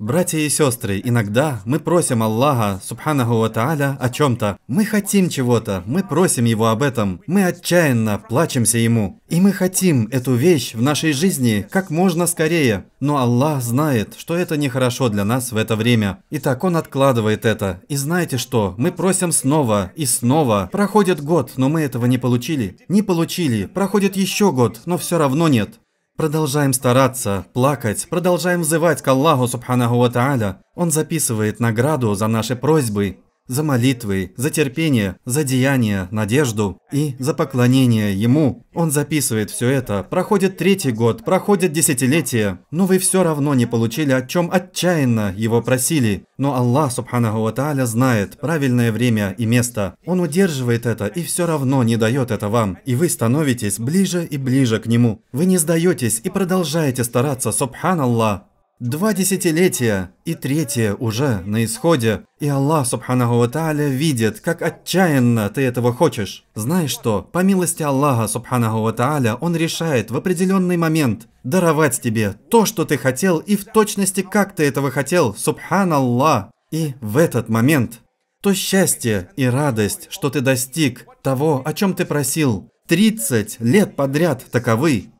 Братья и сестры, иногда мы просим Аллаха, Субханаху ва Тааля, о чем-то. Мы хотим чего-то, мы просим Его об этом, мы отчаянно плачемся Ему. И мы хотим эту вещь в нашей жизни как можно скорее. Но Аллах знает, что это нехорошо для нас в это время. Итак, Он откладывает это. И знаете что? Мы просим снова и снова. Проходит год, но мы этого не получили. Не получили. Проходит еще год, но все равно нет. Продолжаем стараться, плакать, продолжаем взывать к Аллаху Субханаху ва Тааля. Он записывает награду за наши просьбы, за молитвы, за терпение, за деяние, надежду и за поклонение Ему. Он записывает все это. Проходит третий год, проходит десятилетие, но вы все равно не получили, о чем отчаянно Его просили. Но Аллах Субханаху ва Тааля знает правильное время и место. Он удерживает это и все равно не дает это вам. И вы становитесь ближе и ближе к Нему. Вы не сдаетесь и продолжаете стараться, Субханаллах. 2 десятилетия, и третье уже на исходе. И Аллах, Субханаху ва Тааля, видит, как отчаянно ты этого хочешь. Знаешь что? По милости Аллаха, Субханаху ва Тааля, Он решает в определенный момент даровать тебе то, что ты хотел, и в точности, как ты этого хотел, Субханаллах. И в этот момент то счастье и радость, что ты достиг того, о чем ты просил, 30 лет подряд таковы,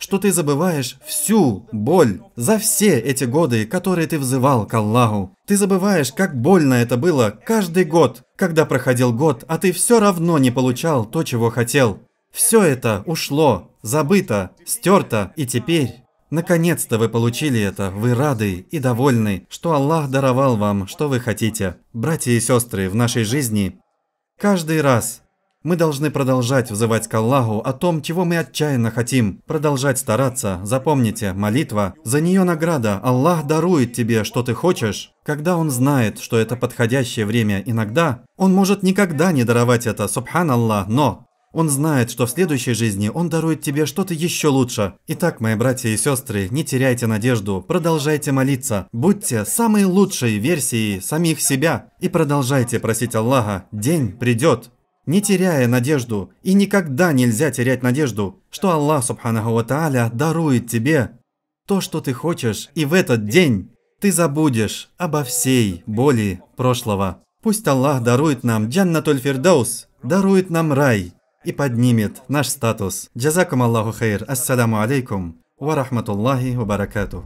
что ты забываешь всю боль за все эти годы, которые ты взывал к Аллаху. Ты забываешь, как больно это было каждый год, когда проходил год, а ты все равно не получал то, чего хотел. Все это ушло, забыто, стерто, и теперь, наконец-то вы получили это, вы рады и довольны, что Аллах даровал вам, что вы хотите. Братья и сестры, в нашей жизни каждый раз мы должны продолжать взывать к Аллаху о том, чего мы отчаянно хотим. Продолжать стараться. Запомните, молитва, за нее награда. Аллах дарует тебе, что ты хочешь. Когда Он знает, что это подходящее время, иногда Он может никогда не даровать это, Субханаллах, но Он знает, что в следующей жизни Он дарует тебе что-то еще лучше. Итак, мои братья и сестры, не теряйте надежду, продолжайте молиться, будьте самой лучшей версией самих себя и продолжайте просить Аллаха. День придет. Не теряя надежду, и никогда нельзя терять надежду, что Аллах, Субханаху ва Тааля, дарует тебе то, что ты хочешь, и в этот день ты забудешь обо всей боли прошлого. Пусть Аллах дарует нам джаннатульфирдаус, дарует нам рай и поднимет наш статус. Джазакум Аллаху хейр. Ассаламу алейкум. Ва рахматуллахи баракату.